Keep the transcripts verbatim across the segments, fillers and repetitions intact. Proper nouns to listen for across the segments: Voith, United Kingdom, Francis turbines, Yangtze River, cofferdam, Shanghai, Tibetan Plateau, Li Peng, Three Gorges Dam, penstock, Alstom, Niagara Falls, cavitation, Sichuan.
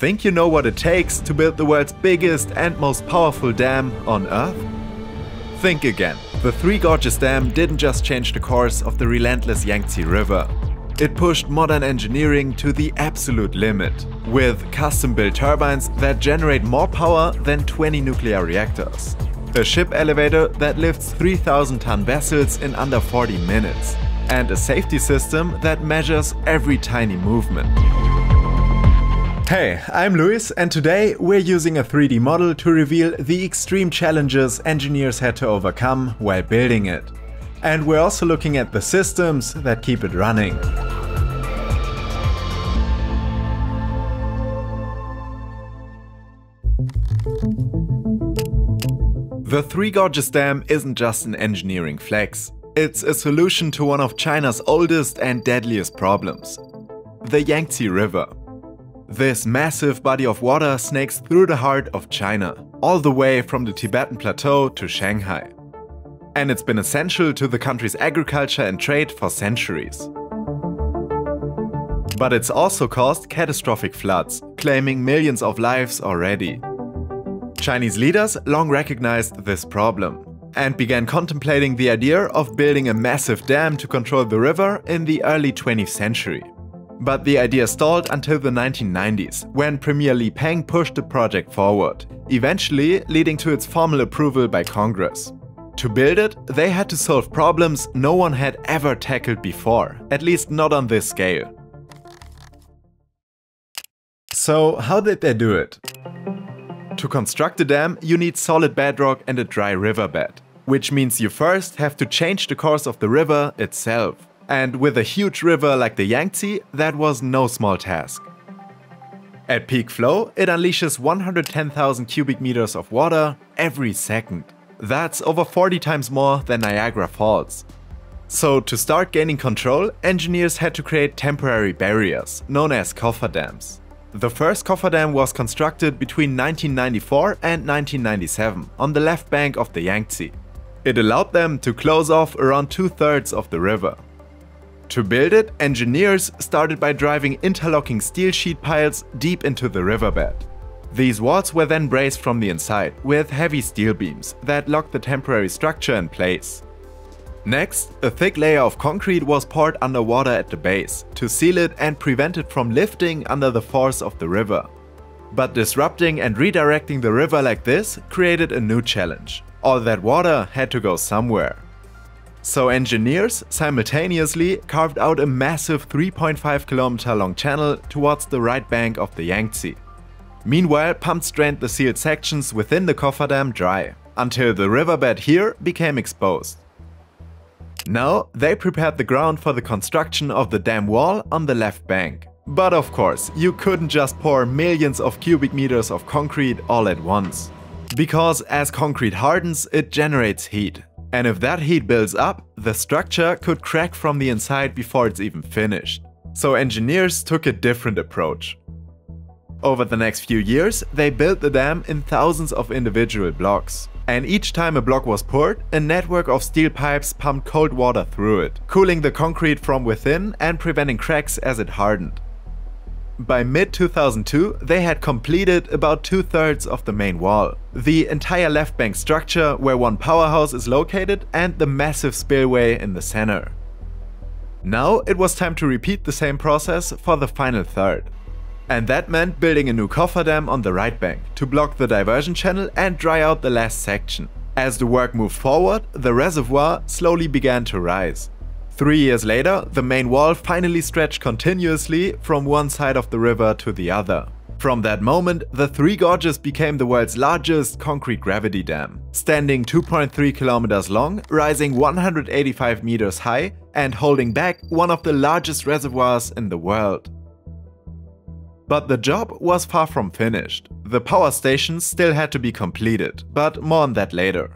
Think you know what it takes to build the world's biggest and most powerful dam on Earth? Think again. The Three Gorges Dam didn't just change the course of the relentless Yangtze River. It pushed modern engineering to the absolute limit, with custom-built turbines that generate more power than twenty nuclear reactors. A ship elevator that lifts three thousand ton vessels in under forty minutes. And a safety system that measures every tiny movement. Hey, I'm Luis, and today we're using a three D model to reveal the extreme challenges engineers had to overcome while building it. And we're also looking at the systems that keep it running. The Three Gorges Dam isn't just an engineering flex. It's a solution to one of China's oldest and deadliest problems: the Yangtze River. This massive body of water snakes through the heart of China, all the way from the Tibetan Plateau to Shanghai. And it's been essential to the country's agriculture and trade for centuries. But it's also caused catastrophic floods, claiming millions of lives already. Chinese leaders long recognized this problem and began contemplating the idea of building a massive dam to control the river in the early twentieth century. But the idea stalled until the nineteen nineties, when Premier Li Peng pushed the project forward, eventually leading to its formal approval by Congress. To build it, they had to solve problems no one had ever tackled before, at least not on this scale. So, how did they do it? To construct a dam, you need solid bedrock and a dry riverbed, which means you first have to change the course of the river itself. And with a huge river like the Yangtze, that was no small task. At peak flow, it unleashes one hundred ten thousand cubic meters of water every second. That's over forty times more than Niagara Falls. So to start gaining control, engineers had to create temporary barriers, known as cofferdams. The first cofferdam was constructed between nineteen ninety-four and nineteen ninety-seven on the left bank of the Yangtze. It allowed them to close off around two-thirds of the river. To build it, engineers started by driving interlocking steel sheet piles deep into the riverbed. These walls were then braced from the inside with heavy steel beams that locked the temporary structure in place. Next, a thick layer of concrete was poured underwater at the base to seal it and prevent it from lifting under the force of the river. But disrupting and redirecting the river like this created a new challenge. All that water had to go somewhere. So engineers simultaneously carved out a massive three point five kilometer long channel towards the right bank of the Yangtze. Meanwhile, pumps drained the sealed sections within the cofferdam dry, until the riverbed here became exposed. Now, they prepared the ground for the construction of the dam wall on the left bank. But of course, you couldn't just pour millions of cubic meters of concrete all at once. Because as concrete hardens, it generates heat. And if that heat builds up, the structure could crack from the inside before it's even finished. So engineers took a different approach. Over the next few years, they built the dam in thousands of individual blocks. And each time a block was poured, a network of steel pipes pumped cold water through it, cooling the concrete from within and preventing cracks as it hardened. By mid two thousand two, they had completed about two-thirds of the main wall, the entire left bank structure where one powerhouse is located and the massive spillway in the center. Now it was time to repeat the same process for the final third. And that meant building a new cofferdam on the right bank to block the diversion channel and dry out the last section. As the work moved forward, the reservoir slowly began to rise. Three years later, the main wall finally stretched continuously from one side of the river to the other. From that moment, the Three Gorges became the world's largest concrete gravity dam, standing two point three kilometers long, rising one hundred eighty-five meters high, and holding back one of the largest reservoirs in the world. But the job was far from finished. The power stations still had to be completed, but more on that later.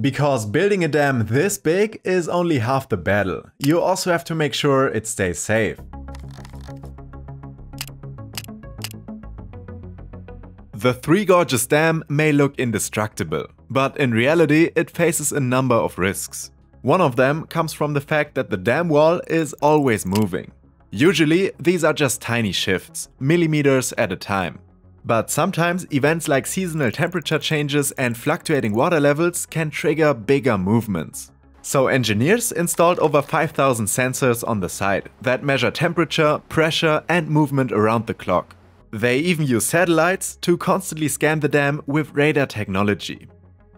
Because building a dam this big is only half the battle. You also have to make sure it stays safe. The Three Gorges Dam may look indestructible, but in reality it faces a number of risks. One of them comes from the fact that the dam wall is always moving. Usually, these are just tiny shifts, millimeters at a time. But sometimes events like seasonal temperature changes and fluctuating water levels can trigger bigger movements. So engineers installed over five thousand sensors on the site that measure temperature, pressure and movement around the clock. They even use satellites to constantly scan the dam with radar technology.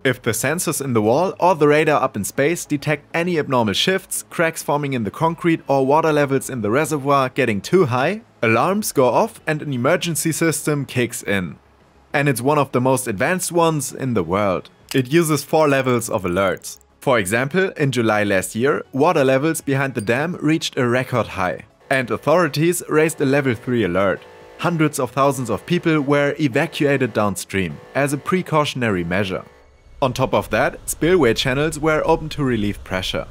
If the sensors in the wall or the radar up in space detect any abnormal shifts, cracks forming in the concrete or water levels in the reservoir getting too high, alarms go off and an emergency system kicks in. And it's one of the most advanced ones in the world. It uses four levels of alerts. For example, in July last year, water levels behind the dam reached a record high. And authorities raised a level three alert. Hundreds of thousands of people were evacuated downstream as a precautionary measure. On top of that, spillway channels were opened to relieve pressure.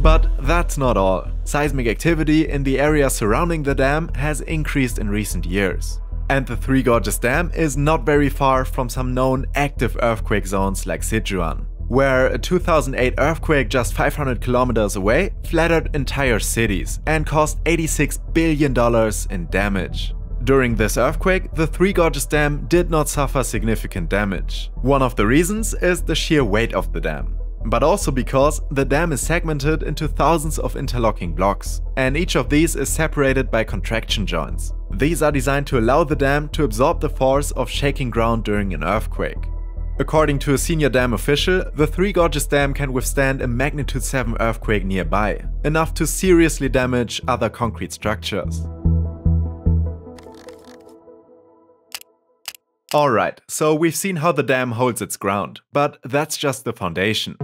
But that's not all. Seismic activity in the area surrounding the dam has increased in recent years. And the Three Gorges Dam is not very far from some known active earthquake zones like Sichuan, where a two thousand eight earthquake just five hundred kilometers away flattered entire cities and caused eighty-six billion dollars in damage. During this earthquake, the Three Gorges Dam did not suffer significant damage. One of the reasons is the sheer weight of the dam, but also because the dam is segmented into thousands of interlocking blocks, and each of these is separated by contraction joints. These are designed to allow the dam to absorb the force of shaking ground during an earthquake. According to a senior dam official, the Three Gorges Dam can withstand a magnitude seven earthquake nearby, enough to seriously damage other concrete structures. Alright, so we've seen how the dam holds its ground, but that's just the foundation.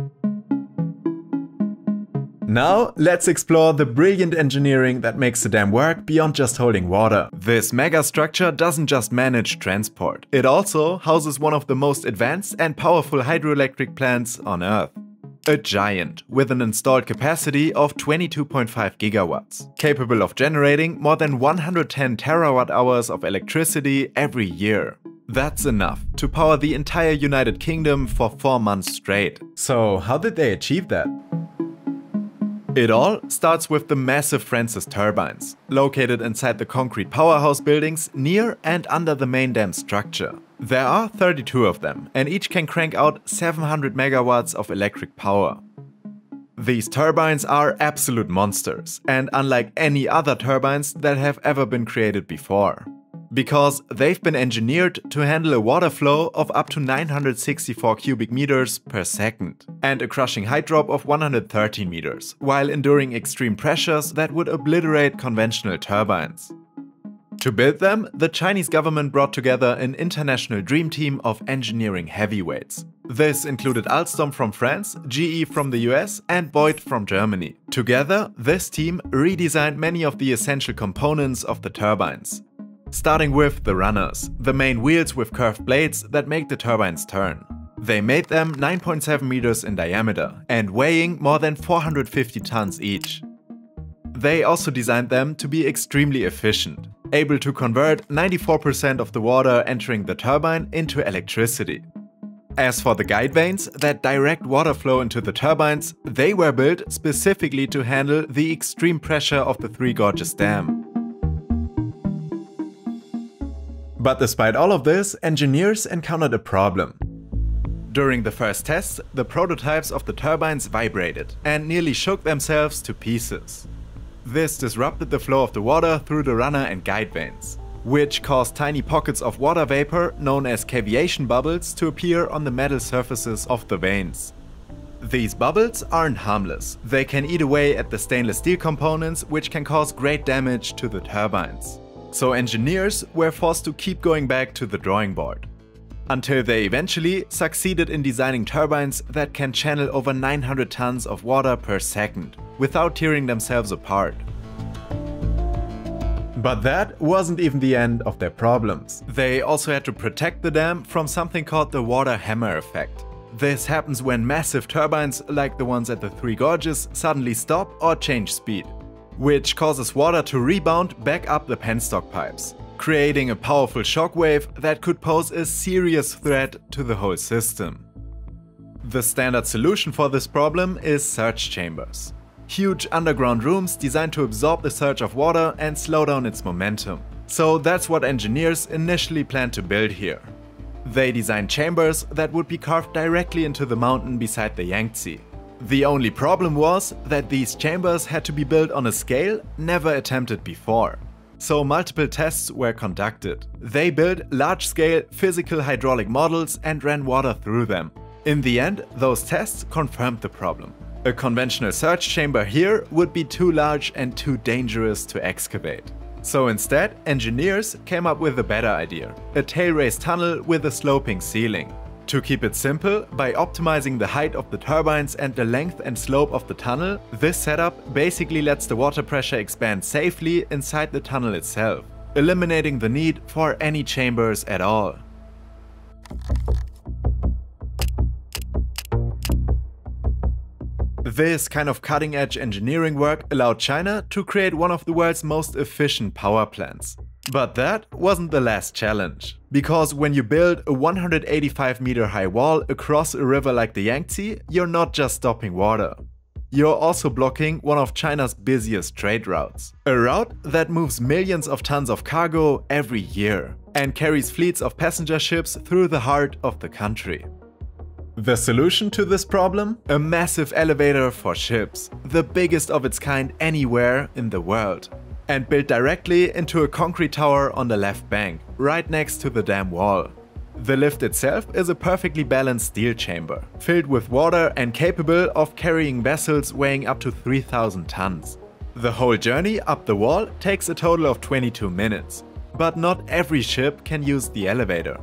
Now, let's explore the brilliant engineering that makes the dam work beyond just holding water. This megastructure doesn't just manage transport. It also houses one of the most advanced and powerful hydroelectric plants on Earth. A giant with an installed capacity of twenty-two point five gigawatts, capable of generating more than one hundred ten terawatt hours of electricity every year. That's enough to power the entire United Kingdom for four months straight. So how did they achieve that? It all starts with the massive Francis turbines, located inside the concrete powerhouse buildings near and under the main dam structure. There are thirty-two of them, and each can crank out seven hundred megawatts of electric power. These turbines are absolute monsters, and unlike any other turbines that have ever been created before, because they've been engineered to handle a water flow of up to nine hundred sixty-four cubic meters per second and a crushing height drop of one hundred thirteen meters, while enduring extreme pressures that would obliterate conventional turbines. To build them, the Chinese government brought together an international dream team of engineering heavyweights. This included Alstom from France, G E from the U S and Voith from Germany. Together, this team redesigned many of the essential components of the turbines. Starting with the runners, the main wheels with curved blades that make the turbines turn. They made them nine point seven meters in diameter and weighing more than four hundred fifty tons each. They also designed them to be extremely efficient, able to convert ninety-four percent of the water entering the turbine into electricity. As for the guide vanes that direct water flow into the turbines, they were built specifically to handle the extreme pressure of the Three Gorges Dam. But despite all of this, engineers encountered a problem. During the first tests, the prototypes of the turbines vibrated and nearly shook themselves to pieces. This disrupted the flow of the water through the runner and guide vanes, which caused tiny pockets of water vapor known as cavitation bubbles to appear on the metal surfaces of the vanes. These bubbles aren't harmless. They can eat away at the stainless steel components, which can cause great damage to the turbines. So engineers were forced to keep going back to the drawing board, until they eventually succeeded in designing turbines that can channel over nine hundred tons of water per second without tearing themselves apart. But that wasn't even the end of their problems. They also had to protect the dam from something called the water hammer effect. This happens when massive turbines like the ones at the Three Gorges suddenly stop or change speed, which causes water to rebound back up the penstock pipes, creating a powerful shockwave that could pose a serious threat to the whole system. The standard solution for this problem is surge chambers, huge underground rooms designed to absorb the surge of water and slow down its momentum. So that's what engineers initially planned to build here. They designed chambers that would be carved directly into the mountain beside the Yangtze. The only problem was that these chambers had to be built on a scale never attempted before. So multiple tests were conducted. They built large-scale physical hydraulic models and ran water through them. In the end, those tests confirmed the problem. A conventional search chamber here would be too large and too dangerous to excavate. So instead, engineers came up with a better idea: a tail-raised tunnel with a sloping ceiling. To keep it simple, by optimizing the height of the turbines and the length and slope of the tunnel, this setup basically lets the water pressure expand safely inside the tunnel itself, eliminating the need for any chambers at all. This kind of cutting-edge engineering work allowed China to create one of the world's most efficient power plants. But that wasn't the last challenge. Because when you build a one hundred eighty-five meter high wall across a river like the Yangtze, you're not just stopping water. You're also blocking one of China's busiest trade routes. A route that moves millions of tons of cargo every year and carries fleets of passenger ships through the heart of the country. The solution to this problem? A massive elevator for ships, the biggest of its kind anywhere in the world, and built directly into a concrete tower on the left bank, right next to the dam wall. The lift itself is a perfectly balanced steel chamber, filled with water and capable of carrying vessels weighing up to three thousand tons. The whole journey up the wall takes a total of twenty-two minutes. But not every ship can use the elevator.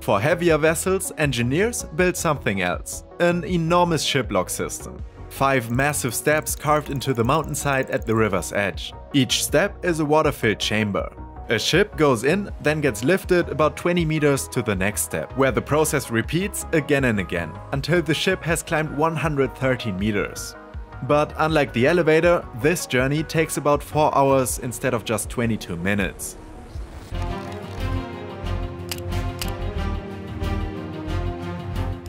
For heavier vessels, engineers built something else: an enormous shiplock system. Five massive steps carved into the mountainside at the river's edge. Each step is a water-filled chamber. A ship goes in, then gets lifted about twenty meters to the next step, where the process repeats again and again, until the ship has climbed one hundred thirteen meters. But unlike the elevator, this journey takes about four hours instead of just twenty-two minutes.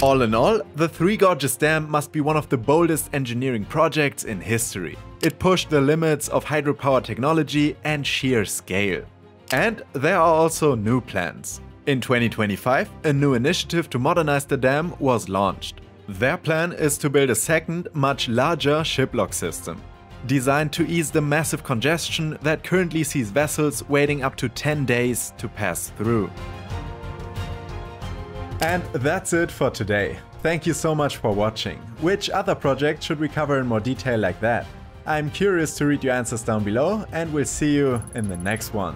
All in all, the Three Gorges Dam must be one of the boldest engineering projects in history. It pushed the limits of hydropower technology and sheer scale. And there are also new plans. In twenty twenty-five, a new initiative to modernize the dam was launched. Their plan is to build a second, much larger shiplock system, designed to ease the massive congestion that currently sees vessels waiting up to ten days to pass through. And that's it for today. Thank you so much for watching. Which other project should we cover in more detail like that? I'm curious to read your answers down below, and we'll see you in the next one.